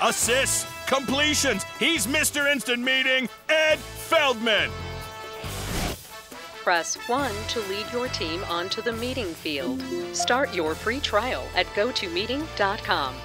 assists, completions. He's Mr. Instant Meeting, Ed Feldman. Press 1 to lead your team onto the meeting field. Start your free trial at gotomeeting.com.